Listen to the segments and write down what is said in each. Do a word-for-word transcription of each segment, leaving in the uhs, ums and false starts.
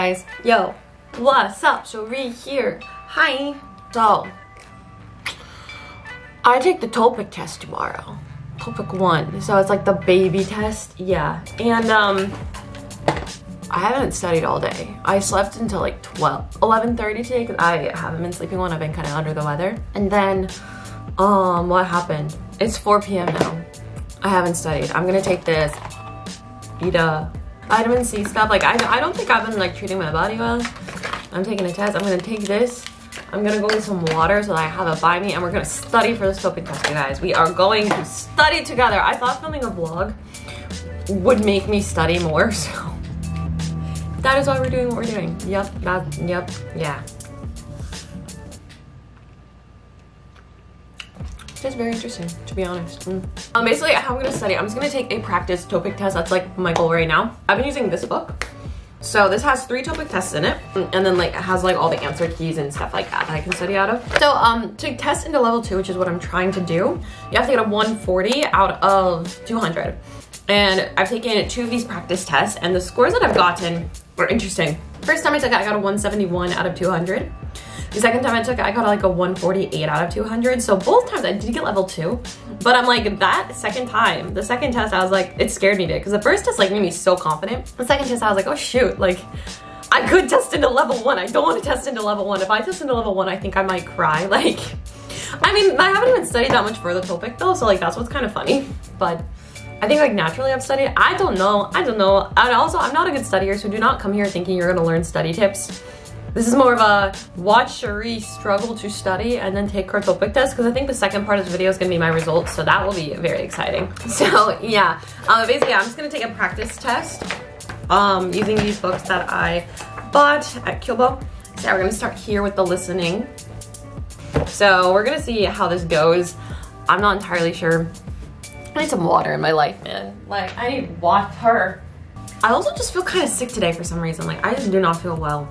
guys, yo, what's up? Cherie here. Hi. So, I take the TOPIK test tomorrow. TOPIK one. So it's like the baby test. Yeah. And um, I haven't studied all day. I slept until like twelve, eleven thirty today because I haven't been sleeping well. I've been kind of under the weather. And then, um, what happened? It's four p m now. I haven't studied. I'm gonna take this. Eat a vitamin C stuff. Like I, I don't think I've been like treating my body well. I'm taking a test. I'm gonna take this. I'm gonna go get some water so that I have it by me, and we're gonna study for this TOPIK test, you guys. We are going to study together. I thought filming a vlog would make me study more, so that is why we're doing what we're doing. Yep. That. Yep. Yeah. It's very interesting, to be honest. Mm. Um, basically, how I'm gonna study, I'm just gonna take a practice TOPIK test. That's like my goal right now. I've been using this book. So this has three TOPIK tests in it, and then like it has like all the answer keys and stuff like that that I can study out of. So um, to test into level two, which is what I'm trying to do, you have to get a one forty out of two hundred. And I've taken two of these practice tests, and the scores that I've gotten were interesting. First time I took it, I got a one seventy-one out of two hundred. The second time I took it, I got like a one forty-eight out of two hundred. So both times I did get level two, but I'm like that second time, the second test, I was like, it scared me a bit because the first test like made me so confident. The second test, I was like, oh shoot, like I could test into level one. I don't want to test into level one. If I test into level one, I think I might cry. Like, I mean, I haven't even studied that much for the TOPIK though. So like, that's what's kind of funny, but I think like naturally I've studied. I don't know. I don't know. And also I'm not a good studier. So do not come here thinking you're going to learn study tips. This is more of a watch Cherie struggle to study and then take her TOPIK test, because I think the second part of this video is going to be my results, so that will be very exciting. So yeah, uh, basically I'm just going to take a practice test um, using these books that I bought at Kyobo. So we're going to start here with the listening. So we're going to see how this goes. I'm not entirely sure. I need some water in my life, man. Like, I need water. I also just feel kind of sick today for some reason. Like, I just do not feel well.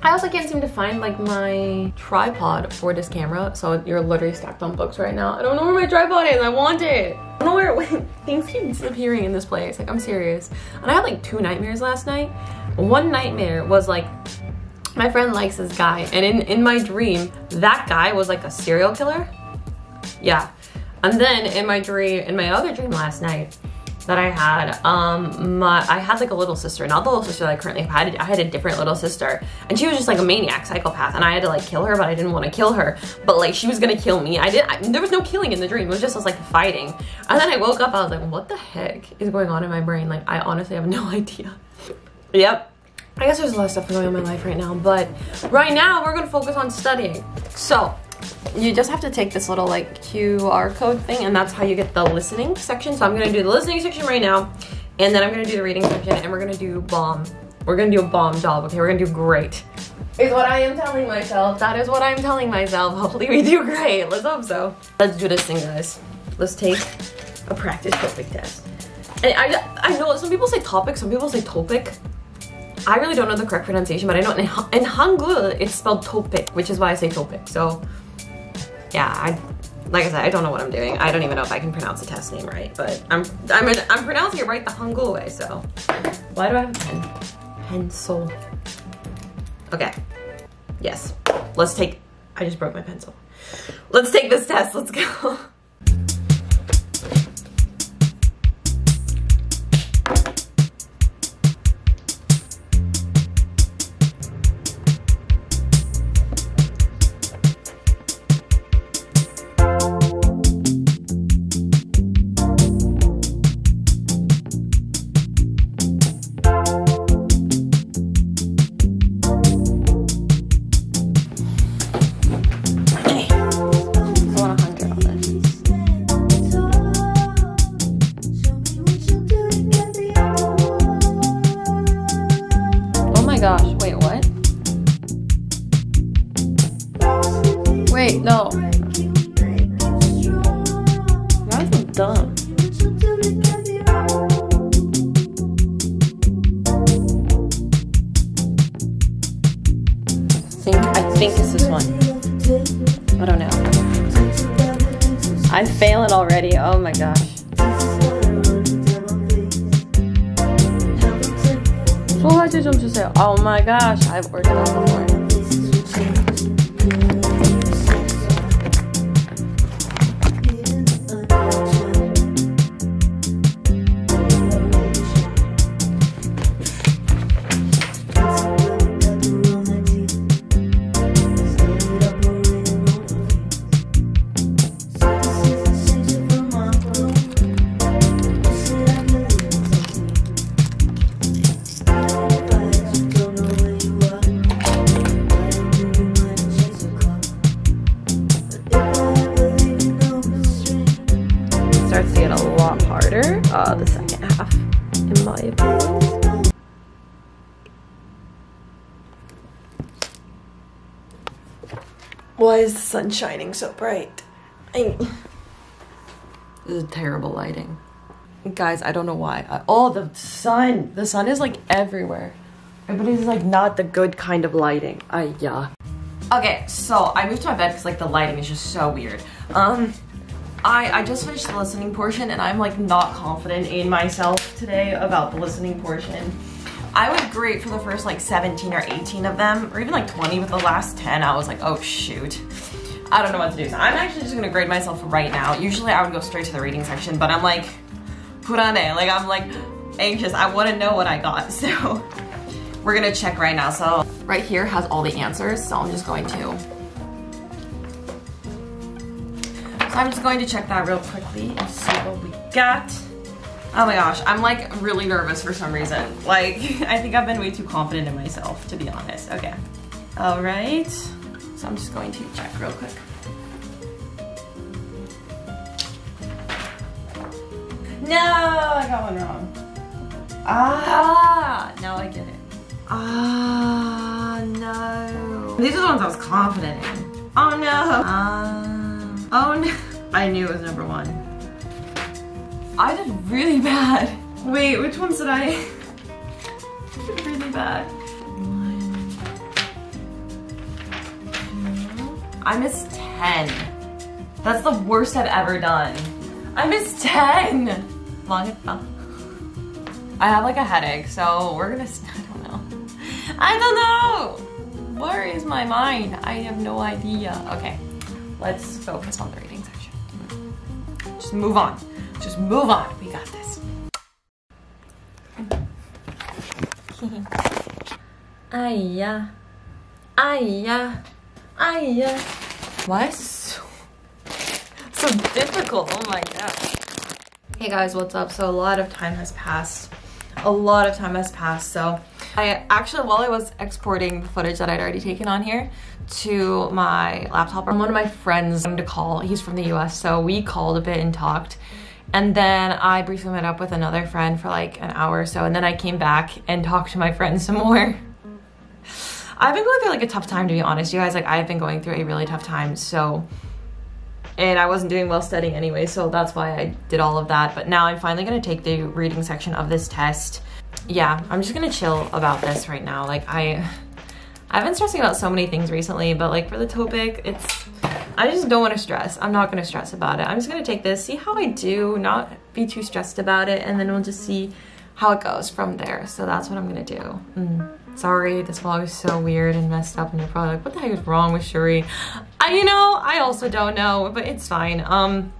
I also can't seem to find like my tripod for this camera, so you're literally stacked on books right now. I don't know where my tripod is, I want it! I don't know where it went. Things keep disappearing in this place, like I'm serious. And I had like two nightmares last night. One nightmare was like, my friend likes this guy, and in, in my dream, that guy was like a serial killer. Yeah. And then in my dream, in my other dream last night, that I had, um, my, I had like a little sister, not the little sister that I currently have, I had, I had a different little sister, and she was just like a maniac, psychopath, and I had to like kill her, but I didn't want to kill her, but like she was gonna kill me. I didn't, I, there was no killing in the dream, it was just us like fighting, and then I woke up, I was like, what the heck is going on in my brain? Like, I honestly have no idea. Yep. I guess there's a lot of stuff going on in my life right now, but right now, we're gonna focus on studying. So, you just have to take this little like Q R code thing, and that's how you get the listening section. So I'm gonna do the listening section right now, and then I'm gonna do the reading section, and we're gonna do bomb. We're gonna do a bomb job, okay? We're gonna do great. Is what I am telling myself. That is what I'm telling myself. Hopefully we do great. Let's hope so. Let's do this thing, guys. Let's take a practice TOPIK test. And I, I know some people say TOPIK, some people say TOPIK. I really don't know the correct pronunciation, but I know in, in Hangul it's spelled TOPIK, which is why I say TOPIK. So. Yeah, I, like I said, I don't know what I'm doing. I don't even know if I can pronounce the test name right, but I'm I'm I'm pronouncing it right the Hangul way. So, why do I have a pen? Pencil. Okay. Yes. Let's take. I just broke my pencil. Let's take this test. Let's go. Wait, no. That was dumb. Think, I think this is one. I don't know. I'm failing already. Oh my gosh. full hearted 좀 주세요. Oh my gosh, I've ordered that before. Uh, the second half, in my opinion. Why is the sun shining so bright? I... This is terrible lighting. Guys, I don't know why. I... Oh, the sun! The sun is like everywhere. But it's like not the good kind of lighting. I, yeah. Okay, so I moved to my bed because like the lighting is just so weird. Um... I, I just finished the listening portion and I'm like not confident in myself today about the listening portion. I was great for the first like seventeen or eighteen of them, or even like twenty, but the last ten I was like, oh shoot. I don't know what to do. So I'm actually just gonna grade myself right now. Usually I would go straight to the rating section, but I'm like, purane, like I'm like anxious. I wanna know what I got, so we're gonna check right now. So right here has all the answers, so I'm just going to I'm just going to check that real quickly and see what we got. Oh my gosh, I'm like really nervous for some reason. Like, I think I've been way too confident in myself, to be honest. Okay. All right. So I'm just going to check real quick. No, I got one wrong. Ah, now I get it. Ah, no. These are the ones I was confident in. Oh no. Ah. Oh no. I knew it was number one. I did really bad. Wait, which ones did I? I did really bad. One, two. I missed ten. That's the worst I've ever done. I missed ten. Long enough. I have like a headache, so we're gonna. I don't know. I don't know. Where is my mind? I have no idea. Okay. Let's focus on the rating section. Just move on. Just move on. We got this. Aiya. Aiya. Aiya. Why is so, so difficult? Oh my gosh. Hey guys, what's up? So a lot of time has passed. A lot of time has passed, so I actually, while I was exporting the footage that I'd already taken on here to my laptop, one of my friends came to call. He's from the U S, so we called a bit and talked. And then I briefly met up with another friend for like an hour or so, and then I came back and talked to my friend some more. I've been going through like a tough time, to be honest, you guys. Like, I've been going through a really tough time, so... And I wasn't doing well studying anyway, so that's why I did all of that. But now I'm finally gonna take the reading section of this test. Yeah, I'm just gonna chill about this right now. Like, I, I've been stressing about so many things recently, but like for the TOPIK, it's, I just don't wanna stress. I'm not gonna stress about it. I'm just gonna take this, see how I do, not be too stressed about it, and then we'll just see how it goes from there. So that's what I'm gonna do. Mm. Sorry, this vlog is so weird and messed up and you're probably like, what the heck is wrong with Cherie? I, you know, I also don't know, but it's fine. Um,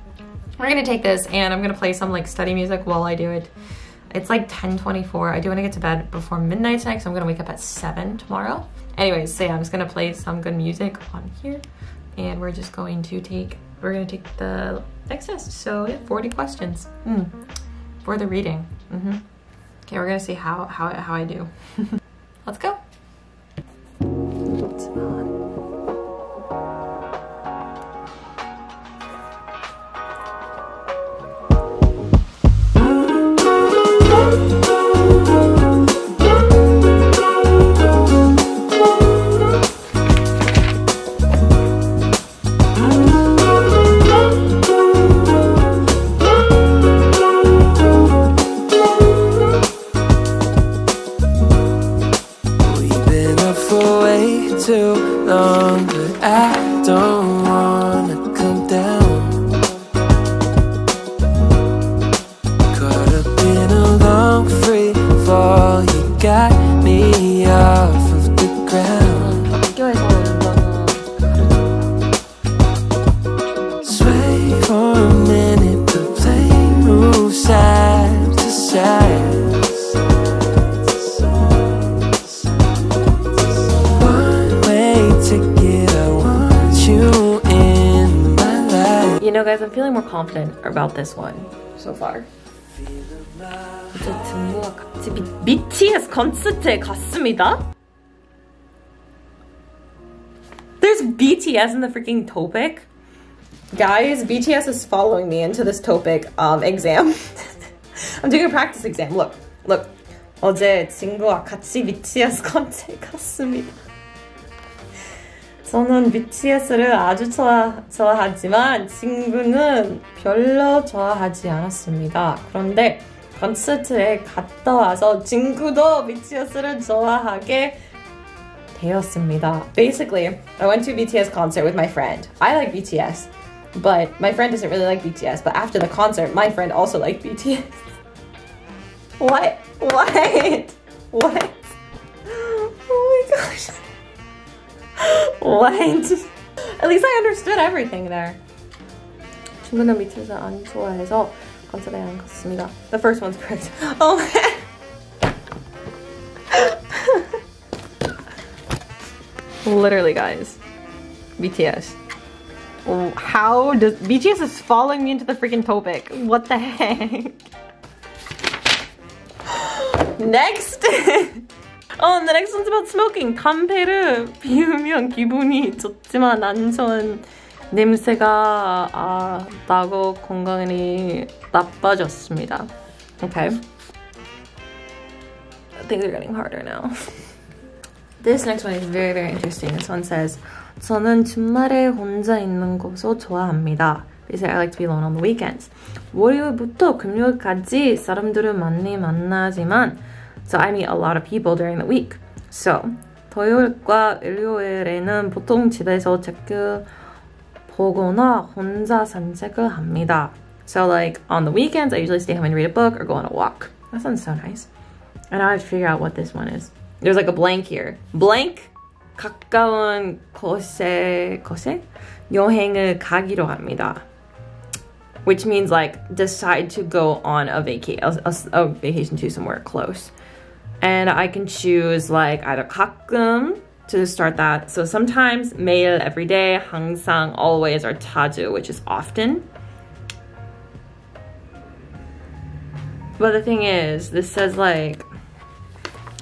we're gonna take this and I'm gonna play some like study music while I do it. It's like ten twenty-four. I do wanna get to bed before midnight tonight, so I'm gonna wake up at seven tomorrow. Anyways, so yeah, I'm just gonna play some good music on here and we're just going to take, we're gonna take the next test. So yeah, forty questions mm. for the reading. Mm-hmm. Okay, we're gonna see how, how, how I do. Let's go. It's You know, guys, I'm feeling more confident about this one so far. 이제 등교가 같이 B T S 콘서트에 갔습니다. There's B T S in the freaking TOPIK. Guys, B T S is following me into this TOPIK um, exam. I'm doing a practice exam. Look, look. 어제 친구와 같이 B T S 콘서트에 갔습니다. 저는 B T S를 아주 좋아, 좋아하지만 친구는 별로 좋아하지 않았습니다. 그런데 콘서트에 갔다 와서 친구도 B T S를 좋아하게 되었습니다. Basically, I went to a B T S concert with my friend. I like B T S, but my friend doesn't really like B T S. But after the concert, my friend also liked B T S. What? What? What? Oh my gosh. What? At least I understood everything there. 친구는 B T S 안 좋아해서 콘서트에 안 갔습니다. The first one's correct. Oh man. Literally, guys. B T S. How does B T S is following me into the freaking TOPIK? What the heck? Next. Oh, and the next one's about smoking. 담배를 피우면 기분이 좋지만 안 좋은 냄새가 아, 나고 건강이 나빠졌습니다. Okay. Things are getting harder now. This next one is very, very interesting. This one says, 저는 주말에 혼자 있는 것을 좋아합니다. Basically, I like to be alone on the weekends. 월요일부터 금요일까지 사람들을 많이 만나지만 So I meet a lot of people during the week. So, 토요일과 일요일에는 보통 집에서 책을 보거나 혼자 산책을 합니다. So like on the weekends, I usually stay home and read a book or go on a walk. That sounds so nice. And I have to figure out what this one is. There's like a blank here. Blank. 가까운 곳에 곳에 여행을 가기로 합니다. Which means like decide to go on a, vaca a, a, a vacation to somewhere close. And I can choose like either 가끔 to start that. So sometimes, 매일, every day, 항상, always, or 자주, which is often. But the thing is, this says like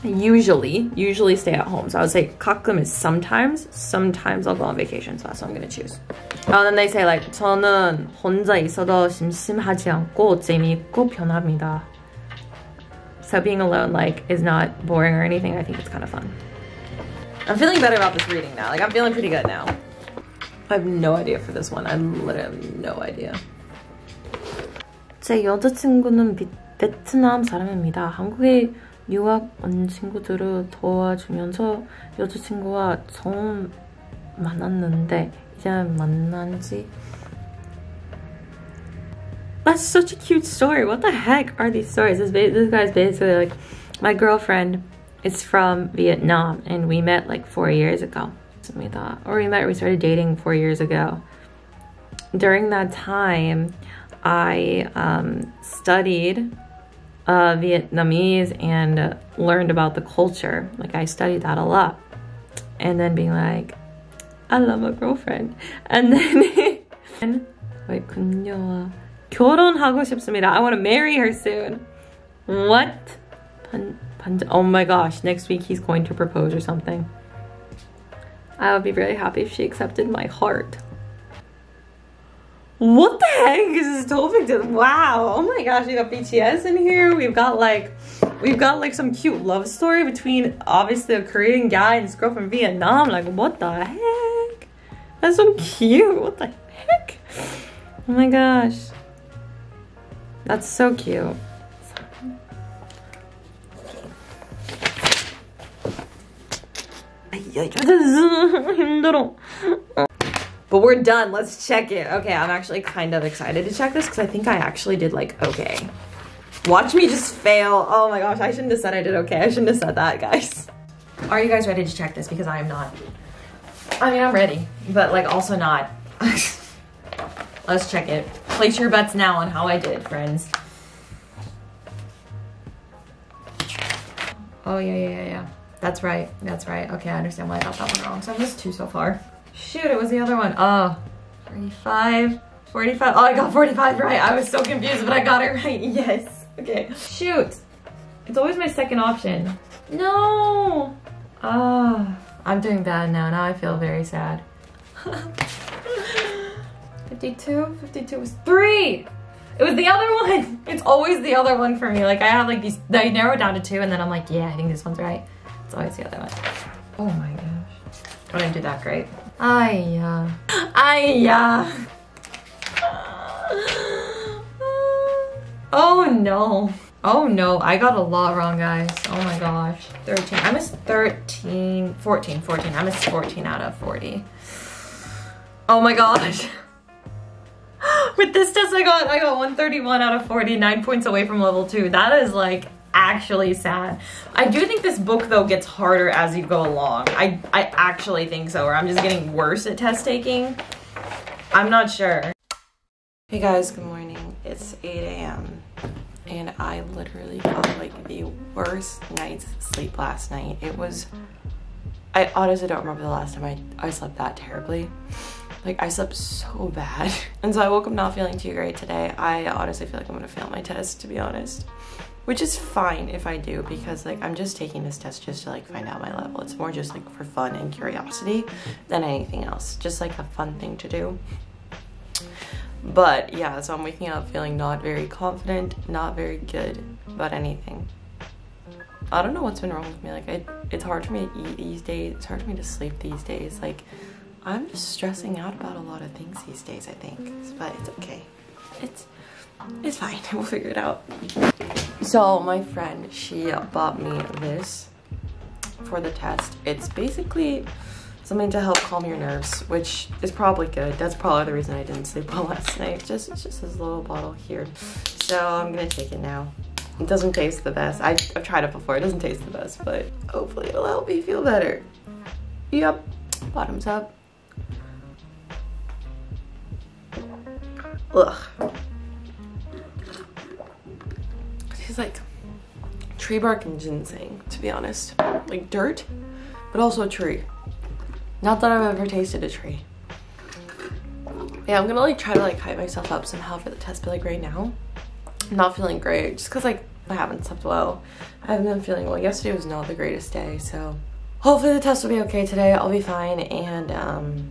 usually, usually stay at home. So I would say 가끔 is sometimes, sometimes I'll go on vacation. So that's what I'm going to choose. And then they say like 저는 혼자 있어도 심심하지 않고 재미있고 편합니다. So being alone like is not boring or anything. I think it's kind of fun. I'm feeling better about this reading now. Like I'm feeling pretty good now. I have no idea for this one. I literally have no idea. 제 여자친구는 베트남 사람입니다. 한국에 유학 온 친구들을 도와주면서 여자친구와 처음 만났는데 이제 만난지. That's such a cute story. What the heck are these stories? This, this guy's basically like, my girlfriend is from Vietnam and we met like four years ago. Or we met, we started dating four years ago. During that time, I um, studied Uh, Vietnamese and uh, learned about the culture. Like I studied that a lot. And then being like, I love my girlfriend. And then, and, wait, 그녀와 결혼하고 싶습니다. I want to marry her soon. What? 반, 반, oh my gosh, next week he's going to propose or something. I would be really happy if she accepted my heart. What the heck is this TOPIK? Wow! Oh my gosh, we got B T S in here. We've got like, we've got like some cute love story between obviously a Korean guy and his girl from Vietnam. Like, what the heck? That's so cute. What the heck? Oh my gosh, that's so cute. But we're done, let's check it. Okay, I'm actually kind of excited to check this because I think I actually did like okay. Watch me just fail. Oh my gosh, I shouldn't have said I did okay. I shouldn't have said that, guys. Are you guys ready to check this? Because I am not. I mean, I'm ready, but like also not. Let's check it. Place your bets now on how I did, friends. Oh yeah, yeah, yeah, yeah. That's right, that's right. Okay, I understand why I got that one wrong. So I missed two so far. Shoot, it was the other one. Oh, three, five, forty-five. Oh, I got forty-five right. I was so confused, but I got it right. Yes. Okay. Shoot. It's always my second option. No. Ah. Oh, I'm doing bad now. Now I feel very sad. fifty-two? fifty-two was three! It was the other one! It's always the other one for me. Like, I have like these, I narrow it down to two and then I'm like, yeah, I think this one's right. It's always the other one. Oh my gosh. Don't I do that great? Ay-ya. Ay-ya. Oh no. Oh no, I got a lot wrong, guys. Oh my gosh. thirteen. I missed thirteen. fourteen. fourteen. I missed fourteen out of forty. Oh my gosh. With this test I got I got one thirty-one out of forty, nine points away from level two. That is like actually sad. I do think this book though gets harder as you go along. I, I actually think so, or I'm just getting worse at test taking. I'm not sure. Hey guys, good morning. It's eight A M and I literally got like the worst night's sleep last night. It was, I honestly don't remember the last time I, I slept that terribly. Like, I slept so bad. And so I woke up not feeling too great today. I honestly feel like I'm gonna fail my test, to be honest. Which is fine if I do, because like, I'm just taking this test just to like find out my level. It's more just like for fun and curiosity than anything else. Just like a fun thing to do. But yeah, so I'm waking up feeling not very confident, not very good about anything. I don't know what's been wrong with me. Like, it, it's hard for me to eat these days. It's hard for me to sleep these days. Like, I'm just stressing out about a lot of things these days, I think. But it's okay. It's, it's fine. We'll figure it out. So my friend, she bought me this for the test. It's basically something to help calm your nerves, which is probably good. That's probably the reason I didn't sleep well last night. It's just, it's just this little bottle here. So I'm gonna take it now. It doesn't taste the best. I've, I've tried it before. It doesn't taste the best, but hopefully it'll help me feel better. Yep, bottoms up. Ugh. It tastes like tree bark and ginseng, to be honest. Like dirt, but also a tree. Not that I've ever tasted a tree. Yeah, I'm gonna like try to like hype myself up somehow for the test, but like right now, I'm not feeling great just because like I haven't slept well. I haven't been feeling well. Yesterday was not the greatest day, so hopefully the test will be okay today. I'll be fine, and um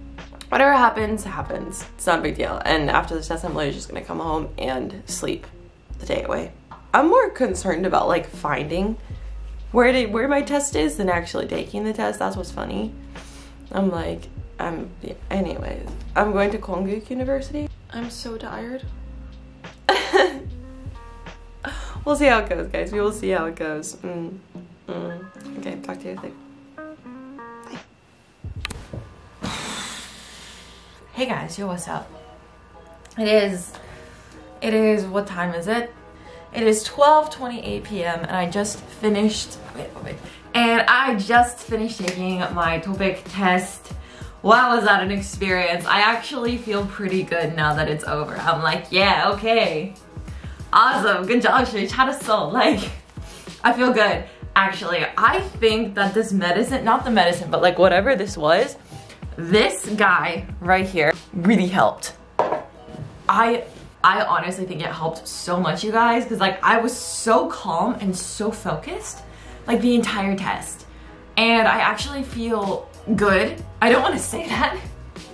whatever happens, happens. It's not a big deal. And after the test, I'm literally just gonna come home and sleep the day away. I'm more concerned about like finding where did where my test is than actually taking the test. That's what's funny. I'm like, I'm yeah. Anyways, I'm going to Konkuk University. I'm so tired. We'll see how it goes, guys. We will see how it goes. Mm. Mm. Okay, talk to you later. Hey guys, yo, what's up? It is, it is, what time is it? It is twelve twenty-eight P M and I just finished, wait, wait, and I just finished taking my TOPIK test. Wow, was that an experience? I actually feel pretty good now that it's over. I'm like, yeah, okay. Awesome, good job, Cherie. Like, I feel good. Actually, I think that this medicine, not the medicine, but like whatever this was, this guy right here really helped. I I honestly think it helped so much, you guys, because like I was so calm and so focused like the entire test, and I actually feel good. I don't want to say that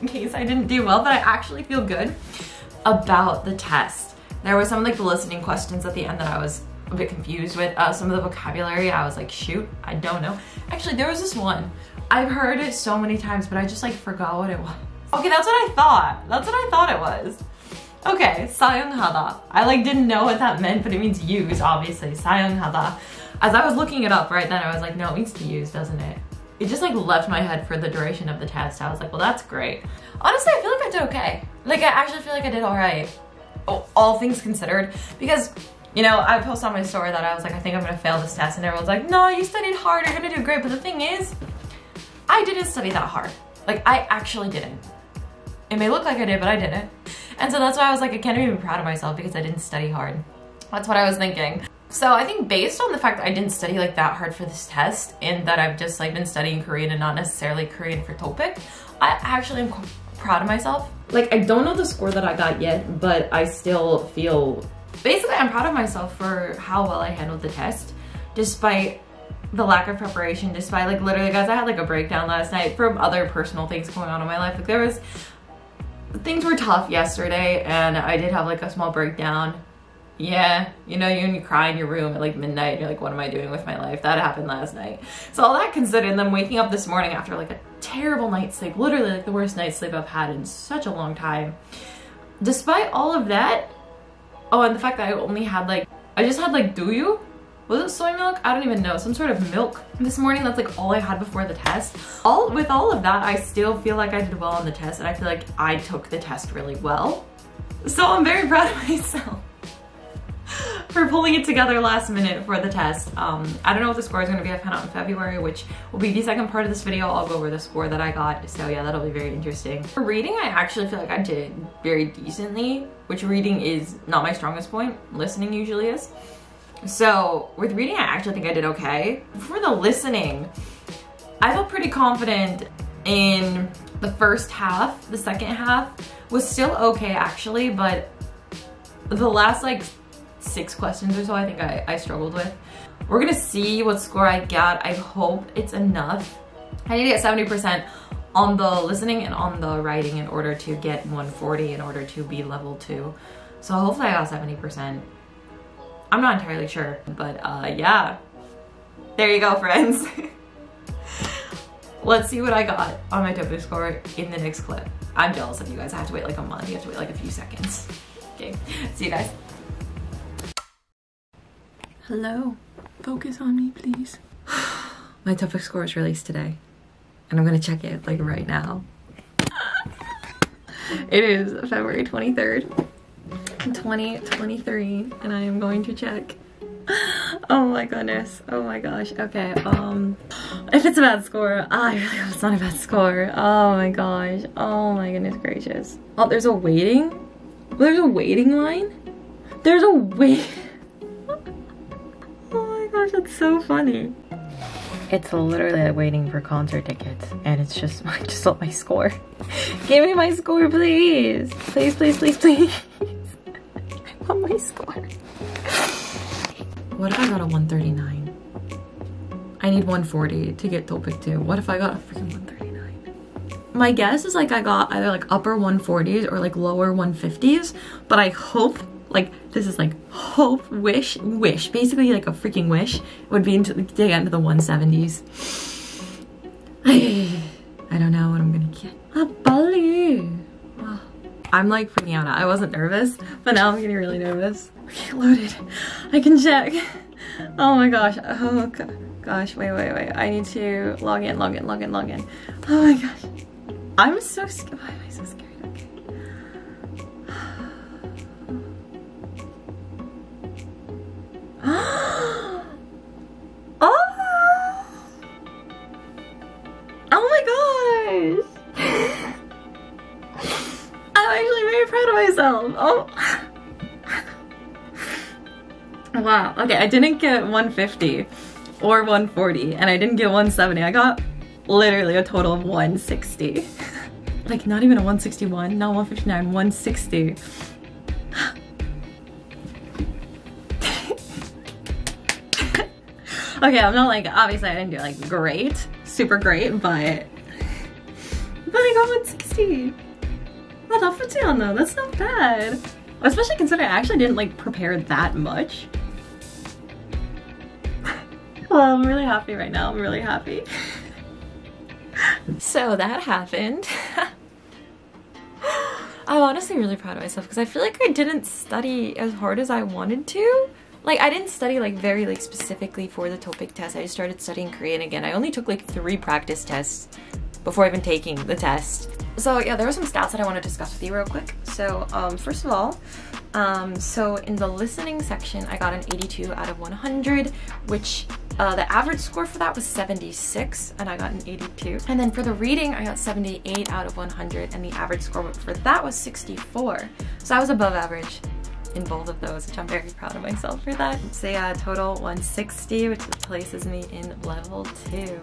in case I didn't do well, but I actually feel good about the test. There were some like the listening questions at the end that I was a bit confused with. Uh, some of the vocabulary I was like, shoot, I don't know. Actually, there was this one I've heard it so many times, but I just like forgot what it was. Okay, that's what I thought. That's what I thought it was. Okay, 사용하다. I like didn't know what that meant, but it means use, obviously. 사용하다. As I was looking it up right then, I was like, no, it means to use, doesn't it? It just like left my head for the duration of the test. I was like, well, that's great. Honestly, I feel like I did okay. Like, I actually feel like I did all right. Oh, all things considered, because you know, I posted on my story that I was like, I think I'm gonna fail this test, and everyone's like, no, you studied hard, you're gonna do great, but the thing is, I didn't study that hard. Like, I actually didn't. It may look like I did, but I didn't. And so that's why I was like, I can't even be proud of myself because I didn't study hard. That's what I was thinking. So I think based on the fact that I didn't study like that hard for this test, and that I've just like been studying Korean and not necessarily Korean for TOPIK, I actually am proud of myself. Like, I don't know the score that I got yet, but I still feel... Basically, I'm proud of myself for how well I handled the test, despite the lack of preparation, despite, like, literally, guys, I had, like, a breakdown last night from other personal things going on in my life. Like, there was... Things were tough yesterday, and I did have, like, a small breakdown. Yeah, you know, you, you cry in your room at like midnight, you're like, what am I doing with my life? That happened last night. So all that considered, and then waking up this morning after like a terrible night's sleep, literally like the worst night's sleep I've had in such a long time. Despite all of that, oh, and the fact that I only had like, I just had like doyu? Was it soy milk? I don't even know, some sort of milk this morning. That's like all I had before the test. All With all of that, I still feel like I did well on the test, and I feel like I took the test really well. So I'm very proud of myself for pulling it together last minute for the test. Um, I don't know what the score is going to be. I found out in February, which will be the second part of this video. I'll go over the score that I got. So yeah, that'll be very interesting. For reading, I actually feel like I did very decently, which reading is not my strongest point. Listening usually is. So with reading, I actually think I did okay. For the listening, I felt pretty confident in the first half. The second half was still okay actually, but the last like six questions or so I think I, I struggled with. We're gonna see what score I got. I hope it's enough. I need to get seventy percent on the listening and on the writing in order to get one forty, in order to be level two. So hopefully I got seventy percent. I'm not entirely sure, but uh, yeah. There you go, friends. Let's see what I got on my TOPIK score in the next clip. I'm jealous of you guys. I have to wait like a month. You have to wait like a few seconds. Okay, see you guys. Hello. Focus on me, please. My TOPIK score was released today, and I'm gonna check it like right now. It is February twenty-third, twenty twenty-three, and I am going to check. Oh my goodness. Oh my gosh. Okay. Um, if it's a bad score, I really hope it's not a bad score. Oh my gosh. Oh my goodness gracious. Oh, there's a waiting. There's a waiting line. There's a wait. That's so funny. It's literally like waiting for concert tickets, and it's just I just want my score. Give me my score, please. Please, please, please, please. I want my score. What if I got a one thirty-nine? I need one forty to get TOPIK two. What if I got a freaking one thirty-nine? My guess is like I got either like upper one forties or like lower one fifties, but I hope like, this is like hope, wish, wish. Basically like a freaking wish. It would be into, to get into the one seventies. I don't know what I'm gonna get. A Bali. Oh. I'm like freaking out. I wasn't nervous, but now I'm getting really nervous. Okay, loaded. I can check. Oh my gosh. Oh go gosh, wait, wait, wait. I need to log in, log in, log in, log in. Oh my gosh. I'm so scared. Why am I so scared? Oh, wow. Okay, I didn't get one fifty or one forty, and I didn't get one seventy. I got literally a total of one sixty. Like, not even a one sixty-one, not one fifty-nine, one sixty. Okay, I'm not like, obviously I didn't do like great, super great, but but I got one sixty. Though. That's not bad. Especially considering I actually didn't like prepare that much. Well, I'm really happy right now. I'm really happy. So that happened. I'm honestly really proud of myself because I feel like I didn't study as hard as I wanted to. Like, I didn't study like very like specifically for the TOPIK test. I just started studying Korean again. I only took like three practice tests before even taking the test. So yeah, there were some stats that I want to discuss with you real quick. So um, first of all, um, so in the listening section, I got an eighty-two out of one hundred, which uh, the average score for that was seventy-six, and I got an eighty-two. And then for the reading, I got seventy-eight out of one hundred, and the average score for that was sixty-four. So I was above average in both of those, which I'm very proud of myself for that. So yeah, total one sixty, which places me in level two.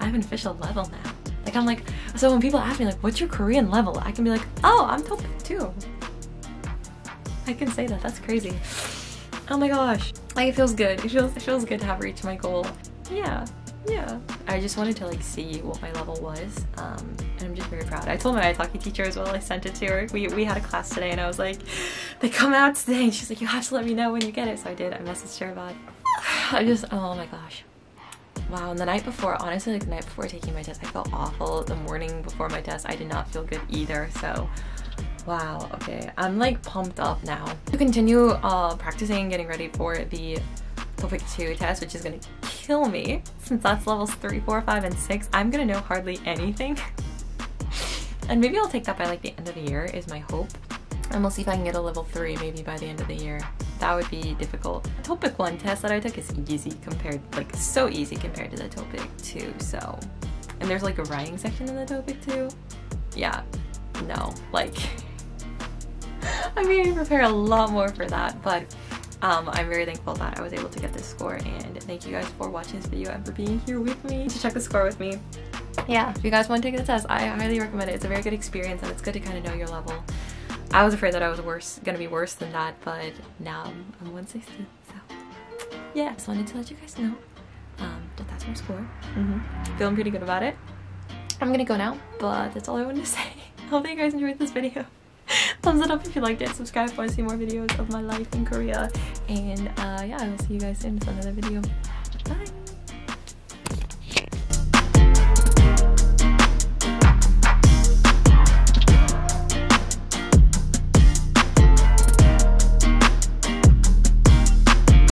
I have an official level now. Like I'm like, so when people ask me like, what's your Korean level? I can be like, oh, I'm TOPIK too. I can say that, that's crazy. Oh my gosh. Like it feels good, it feels, it feels good to have reached my goal. Yeah, yeah. I just wanted to like see what my level was, um, and I'm just very proud. I told my iTalki teacher as well, I sent it to her. We, we had a class today and I was like, they come out today. And she's like, you have to let me know when you get it. So I did, I messaged her about it. I just, oh my gosh. Wow, and the night before, honestly, like the night before taking my test, I felt awful. The morning before my test, I did not feel good either, so wow, okay. I'm like pumped up now. To continue uh, practicing, getting ready for the TOPIK two test, which is gonna kill me. Since that's levels three, four, five, and six, I'm gonna know hardly anything. And maybe I'll take that by like the end of the year, is my hope. And we'll see if I can get a level three maybe by the end of the year. That would be difficult. The TOPIK one test that I took is easy compared, like so easy compared to the TOPIK two, so. And there's like a writing section in the TOPIK two. Yeah, no, like, I mean, I prepare a lot more for that, but um, I'm very thankful that I was able to get this score, and thank you guys for watching this video and for being here with me to check the score with me. Yeah, if you guys want to take the test, I highly recommend it. It's a very good experience and it's good to kind of know your level. I was afraid that I was worse, gonna be worse than that, but now I'm, I'm one sixty, so yeah, just wanted to let you guys know um, that that's my score. Mm-hmm. Feeling pretty good about it. I'm gonna go now, but that's all I wanted to say. I hope that you guys enjoyed this video. Thumbs it up if you liked it, subscribe if you want to see more videos of my life in Korea, and uh, yeah, I will see you guys soon with another video.